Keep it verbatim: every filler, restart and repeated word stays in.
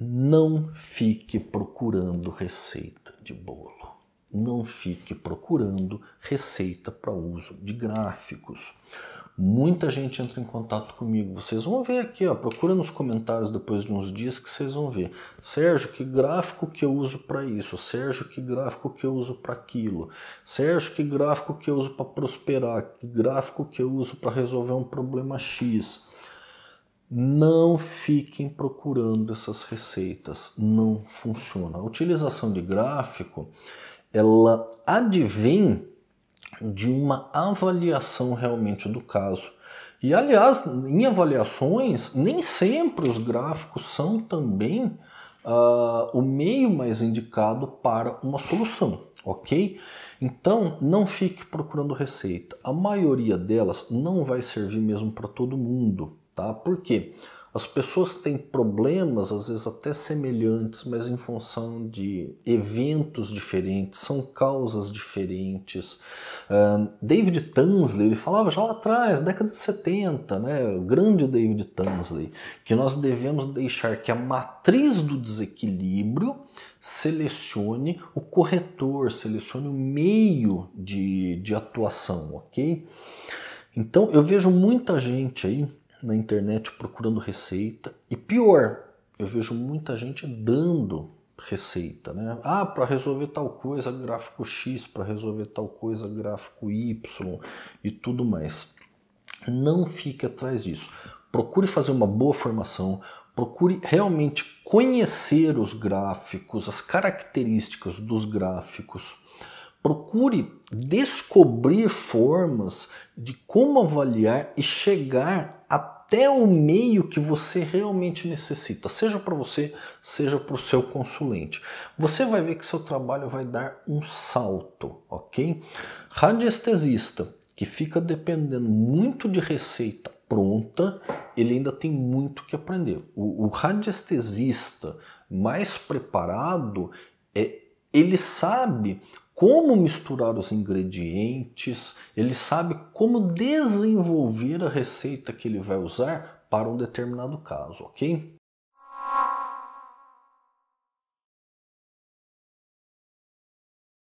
não fique procurando receita de bolo. Não fique procurando receita para uso de gráficos. Muita gente entra em contato comigo. Vocês vão ver aqui, ó, procura nos comentários depois de uns dias que vocês vão ver. Sérgio, que gráfico que eu uso para isso? Sérgio, que gráfico que eu uso para aquilo? Sérgio, que gráfico que eu uso para prosperar? Que gráfico que eu uso para resolver um problema X? Não fiquem procurando essas receitas. Não funciona. A utilização de gráfico, ela advém de uma avaliação realmente do caso. E, aliás, em avaliações, nem sempre os gráficos são também uh, o meio mais indicado para uma solução, ok? Então, não fique procurando receita. A maioria delas não vai servir mesmo para todo mundo, tá? Por quê? As pessoas têm problemas, às vezes até semelhantes, mas em função de eventos diferentes, são causas diferentes. Uh, David Tansley, ele falava já lá atrás, década de setenta, né, o grande David Tansley, que nós devemos deixar que a matriz do desequilíbrio selecione o corretor, selecione o meio de, de atuação, ok? Então, eu vejo muita gente aí na internet procurando receita, e pior, eu vejo muita gente dando receita, né? Ah, para resolver tal coisa, gráfico X, para resolver tal coisa, gráfico Y e tudo mais. Não fique atrás disso. Procure fazer uma boa formação, procure realmente conhecer os gráficos, as características dos gráficos. Procure descobrir formas de como avaliar e chegar até o meio que você realmente necessita, seja para você, seja para o seu consulente. Você vai ver que seu trabalho vai dar um salto, ok? Radiestesista, que fica dependendo muito de receita pronta, ele ainda tem muito que aprender. O, o radiestesista mais preparado, é, ele sabe como misturar os ingredientes, ele sabe como desenvolver a receita que ele vai usar para um determinado caso, ok?